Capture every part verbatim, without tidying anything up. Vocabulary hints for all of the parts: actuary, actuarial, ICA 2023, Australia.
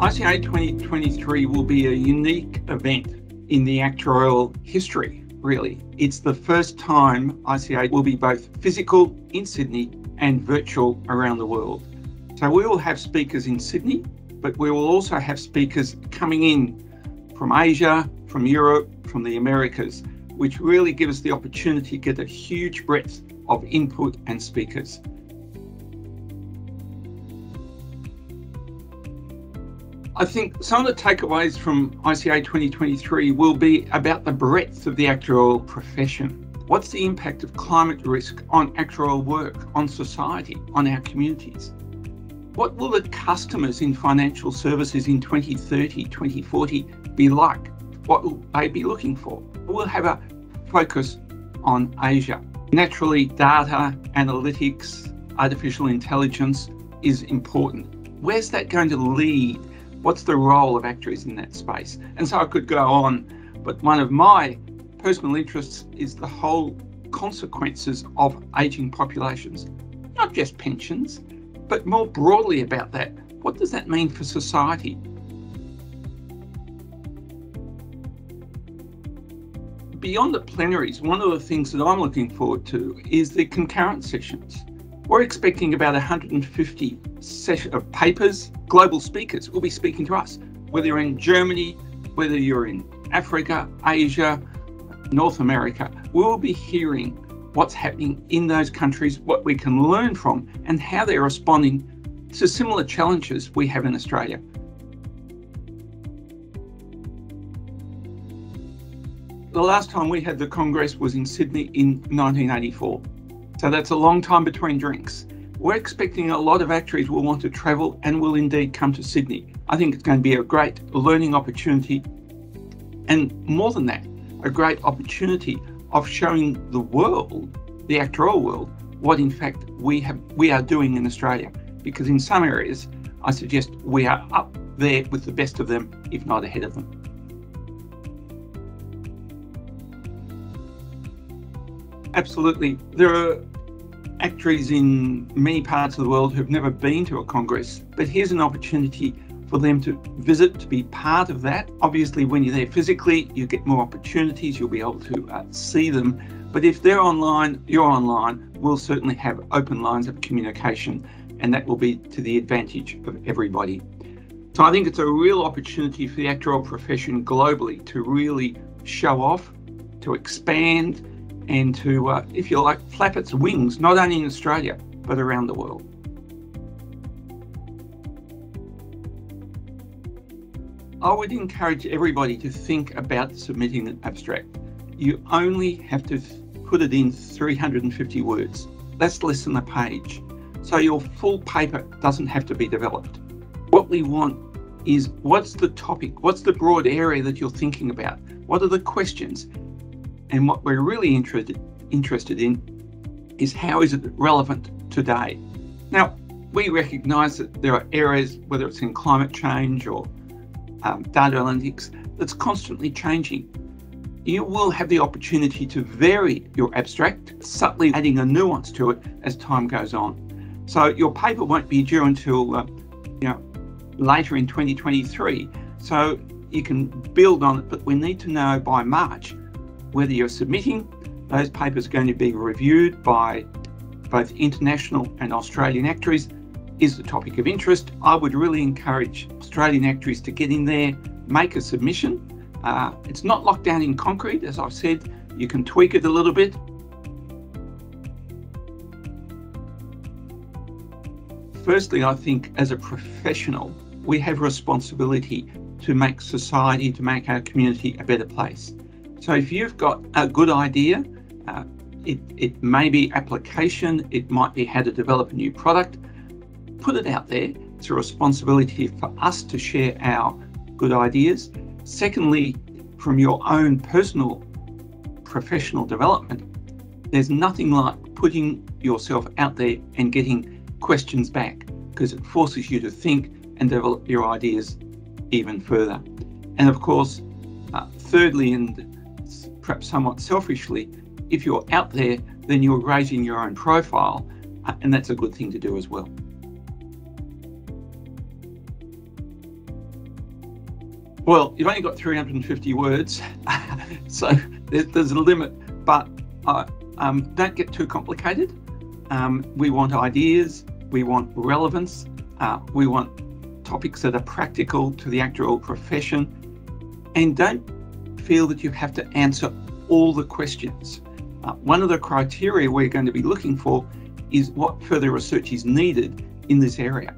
I C A twenty twenty-three will be a unique event in the actuarial history, really. It's the first time I C A will be both physical in Sydney and virtual around the world. So we will have speakers in Sydney, but we will also have speakers coming in from Asia, from Europe, from the Americas, which really gives us the opportunity to get a huge breadth of input and speakers. I think some of the takeaways from I C A twenty twenty-three will be about the breadth of the actuarial profession. What's the impact of climate risk on actuarial work, on society, on our communities? What will the customers in financial services in twenty thirty, twenty forty be like? What will they be looking for? We'll have a focus on Asia. Naturally, data, analytics, artificial intelligence is important. Where's that going to lead? What's the role of actuaries in that space? And so I could go on, but one of my personal interests is the whole consequences of ageing populations, not just pensions, but more broadly about that. What does that mean for society? Beyond the plenaries, one of the things that I'm looking forward to is the concurrent sessions. We're expecting about one hundred fifty sessions of papers. Global speakers will be speaking to us, whether you're in Germany, whether you're in Africa, Asia, North America. We'll be hearing what's happening in those countries, what we can learn from, and how they're responding to similar challenges we have in Australia. The last time we had the Congress was in Sydney in nineteen eighty-four. So that's a long time between drinks. We're expecting a lot of actuaries will want to travel and will indeed come to Sydney. I think it's going to be a great learning opportunity, and more than that, a great opportunity of showing the world, the actuarial world, what in fact we have we are doing in Australia. Because in some areas, I suggest we are up there with the best of them, if not ahead of them. Absolutely. There are actuaries in many parts of the world who've never been to a Congress, but here's an opportunity for them to visit, to be part of that. Obviously, when you're there physically, you get more opportunities, you'll be able to uh, see them. But if they're online, you're online, we'll certainly have open lines of communication, and that will be to the advantage of everybody. So I think it's a real opportunity for the actuarial profession globally to really show off, to expand, and to, uh, if you like, flap its wings, not only in Australia, but around the world. I would encourage everybody to think about submitting an abstract. You only have to put it in three hundred fifty words. That's less than a page. So your full paper doesn't have to be developed. What we want is, what's the topic? What's the broad area that you're thinking about? What are the questions? And what we're really interested interested in is, how is it relevant today? Now, we recognise that there are areas, whether it's in climate change or um, data analytics, that's constantly changing. You will have the opportunity to vary your abstract, subtly adding a nuance to it as time goes on. So your paper won't be due until uh, you know, later in twenty twenty-three. So you can build on it, but we need to know by March whether you're submitting. Those papers are going to be reviewed by both international and Australian actuaries. Is the topic of interest? I would really encourage Australian actuaries to get in there, make a submission. Uh, it's not locked down in concrete, as I've said. You can tweak it a little bit. Firstly, I think as a professional, we have responsibility to make society, to make our community a better place. So if you've got a good idea, uh, it, it may be application, it might be how to develop a new product, put it out there. It's a responsibility for us to share our good ideas. Secondly, from your own personal professional development, there's nothing like putting yourself out there and getting questions back, because it forces you to think and develop your ideas even further. And of course, uh, thirdly, and perhaps somewhat selfishly, if you're out there, then you're raising your own profile, and that's a good thing to do as well. Well, you've only got three hundred fifty words, so there's a limit, but uh, um, don't get too complicated. Um, we want ideas, we want relevance, uh, we want topics that are practical to the actual profession, and don't feel that you have to answer all the questions. Uh, one of the criteria we're going to be looking for is what further research is needed in this area.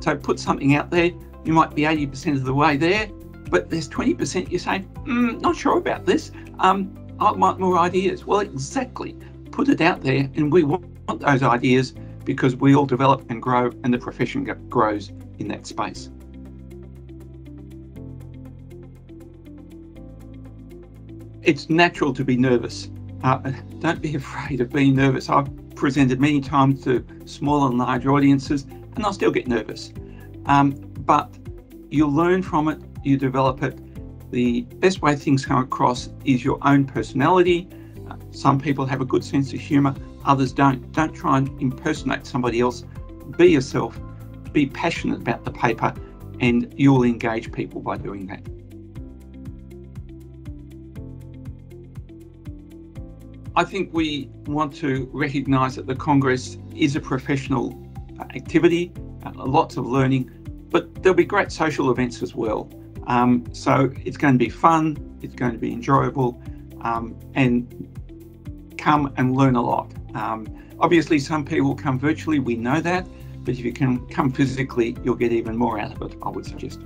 So put something out there, you might be eighty percent of the way there, but there's twenty percent you're saying, mm, not sure about this, um, I want more ideas. Well, exactly, put it out there, and we want those ideas because we all develop and grow and the profession grows in that space. It's natural to be nervous. Uh, don't be afraid of being nervous. I've presented many times to small and large audiences and I'll still get nervous, um, but you learn from it, you develop it. The best way things come across is your own personality. Uh, some people have a good sense of humour, others don't. Don't try and impersonate somebody else. Be yourself, be passionate about the paper, and you'll engage people by doing that. I think we want to recognise that the Congress is a professional activity, uh, lots of learning, but there'll be great social events as well. Um, so it's going to be fun, it's going to be enjoyable, um, and come and learn a lot. Um, obviously, some people come virtually, we know that, but if you can come physically, you'll get even more out of it, I would suggest.